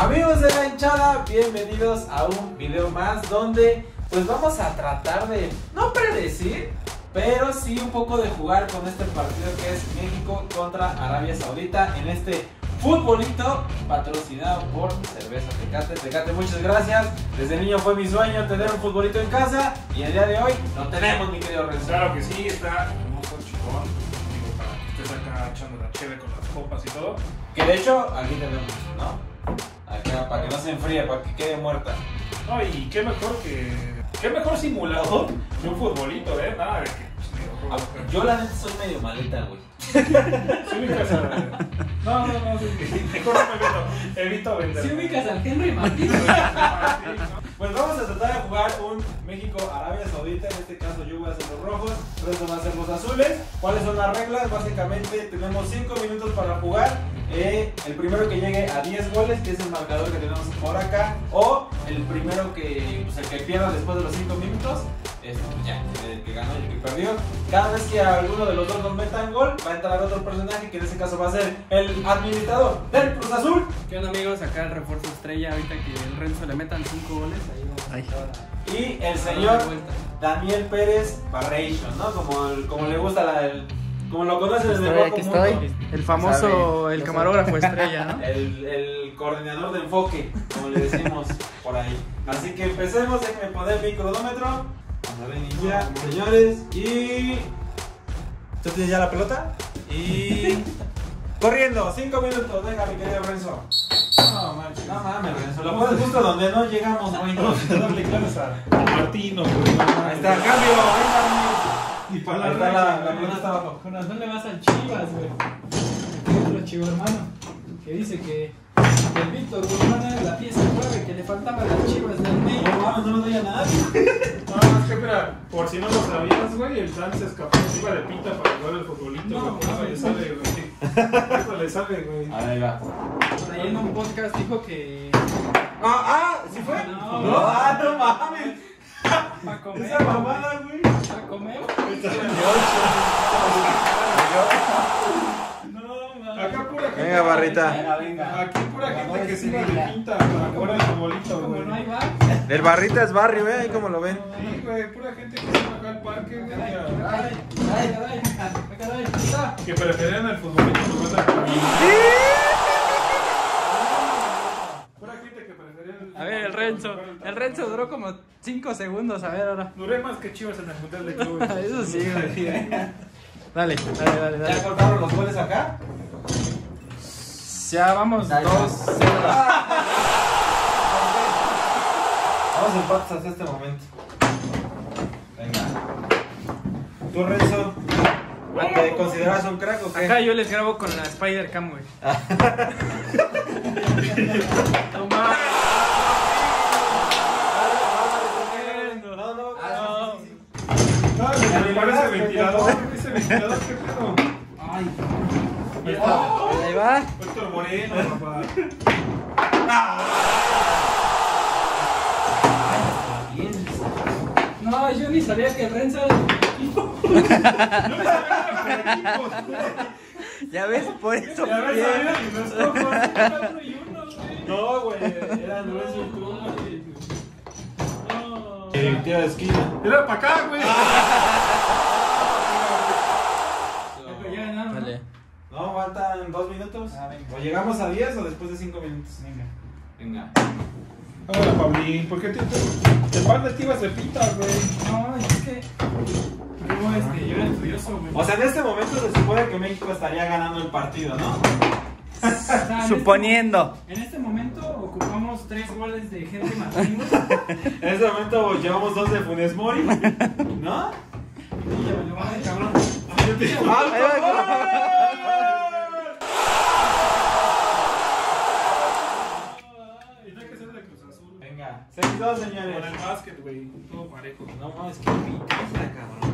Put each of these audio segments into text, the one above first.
Amigos de La Hinchada, bienvenidos a un video más donde pues vamos a tratar de no predecir, pero sí un poco de jugar con este partido que es México contra Arabia Saudita en este futbolito patrocinado por cerveza Tecate. Tecate, muchas gracias. Desde niño fue mi sueño tener un futbolito en casa y el día de hoy lo tenemos, mi querido Renzo. Claro que sí, está un poco chingón. Digo, para que estés acá echando la chévere con las copas y todo. Que de hecho, aquí tenemos, ¿no? Acá, para que no se enfríe, para que quede muerta. No, y qué mejor que... qué mejor simulador que un futbolito, ¿eh? Nada, que... yo la neta soy medio maleta, güey. Sí ubicas al... No, mejor no me evito vender. Sí ubicas al Henry Martín. Pues vamos a tratar de jugar un México-Arabia Saudita. En este caso yo voy a hacer los rojos, Renzo va a hacer los azules. ¿Cuáles son las reglas? Básicamente tenemos 5 minutos para jugar. El primero que llegue a 10 goles, que es el marcador que tenemos por acá, o el primero que, pues, el que pierda después de los 5 minutos, pues ya, el que ganó y el que perdió. Cada vez que alguno de los dos nos metan gol, va a entrar otro personaje que en este caso va a ser el administrador del Cruz Azul. ¿Qué onda, amigos? Acá el refuerzo estrella, ahorita que el Renzo le metan 5 goles, ahí vamos a estar. Y el señor Daniel Pérez Parreixo, ¿no? Como le gusta como lo conoces desde poco mundo. El famoso, el camarógrafo estrella, ¿no? El coordinador de enfoque, como le decimos por ahí. Así que empecemos, déjenme poner mi cronómetro. Ya, señores, y... ¿tú tienes ya la pelota? Y... corriendo, 5 minutos, venga, mi querido Renzo. No, manches, no mames, Renzo, lo pones justo donde no llegamos, güey. No le claves a Martino, güey. Ahí está, cambio, venga, y para la pelota está abajo. Con razón le vas al Chivas, güey. Otro chivo hermano que dice que el Víctor gana la pieza 9, que le faltaban las Chivas del medio. No, vamos, no nos doy a nadie. No, es que espera, por si no lo sabías, güey, el Sanz se escapó encima de pinta para jugar el futbolito. No, eso le sale, güey. Eso le sale, güey. Ahí va. Por ahí en un podcast dijo que... ¿sí fue? No mames. Para comer. Esa mamada, güey. ¿Para comer? No, acá pura gente. Venga, barrita. Aquí pura gente que sirve de pinta para comer el futbolito, güey. No hay bar. El barrita es barrio, güey, ahí como lo ven. Sí, güey, pura gente que sirve acá al parque, güey. Ay. Que prefieren el futbolito que van a comer. A ver, el Renzo duró como 5 segundos, a ver ahora. Duré más que Chivas en el Mundial de Clubes. Eso sí, güey. Dale. ¿Ya cortaron los goles acá? Ya vamos 2-0. Vamos empates hasta este momento. Venga. ¿Tú, Renzo? ¿Te consideras un crack o qué? Acá yo les grabo con la Spider Cam, güey. Toma. Ventilador, ¿qué pedo? Ay, ahí va. Víctor Moreno, papá. No, yo ni sabía que el Renzo era el equipo. Yo ni sabía que era el equipo. Ya ves, por eso. Ya ves, no, güey, era el Renzo y tú, no. Directiva de esquina. Era para acá, güey. No, faltan 2 minutos. O llegamos a 10 o después de 5 minutos. Venga. Hola, Pablín, ¿por qué te mandas tibas de pinta, güey? No, es que... no, yo era estudioso, güey. O sea, en este momento se supone que México estaría ganando el partido, ¿no? O sea, suponiendo. En este momento ocupamos 3 goles de Henry Martín. En este momento llevamos 2 de Funes Mori, ¿no? Ay, cabrón. ¡Alto! Venga, 6-2, señores. Con el básquet, güey. Todo parejo. No, es que pinta, cabrón.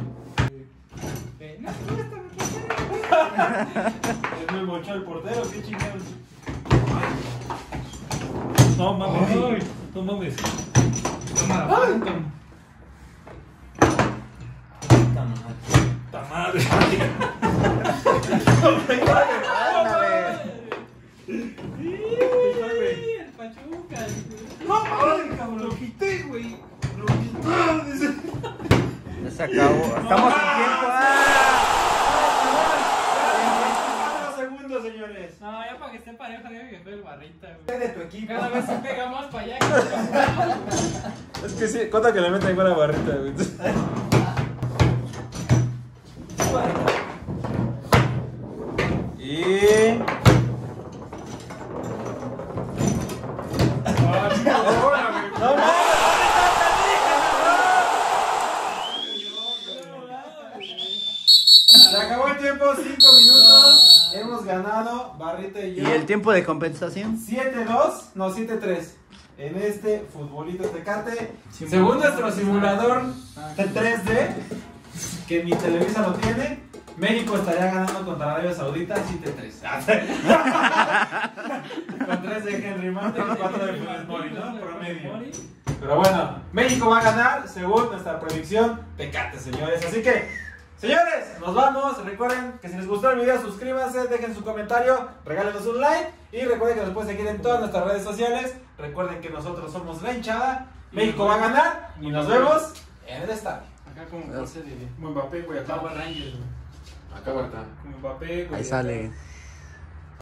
Es muy mocho el portero, qué chingados. No mames, güey. No mames. Toma la puta. Puta madre. Puta madre. goles. No, ya para que esté pareja debe que fue el barrita, güey. De tu equipo. Cada vez se pega más para allá que es que sí, cuenta que le meta igual a barrita, güey. Y... ganado, Barrita y yo. ¿Y el tiempo de compensación? 7-2, no 7-3. En este futbolito Tecate. Según nuestro simulador 3D, que mi Televisa lo tiene, México estaría ganando contra Arabia Saudita 7-3. Con 3 de Henry Martín y 4 de Funes Mori, ¿no? Promedio. Pero bueno, México va a ganar según nuestra predicción Tecate, señores. Así que... señores, nos vamos. Recuerden que si les gustó el video, suscríbanse, dejen su comentario, regálenos un like. Y recuerden que nos pueden seguir en todas nuestras redes sociales. Recuerden que nosotros somos La Hinchada. México va a ganar y nos vemos en el estadio. Acá como Mbappé, güey. Acá Rangers, güey. Acá, güey. Ahí sale.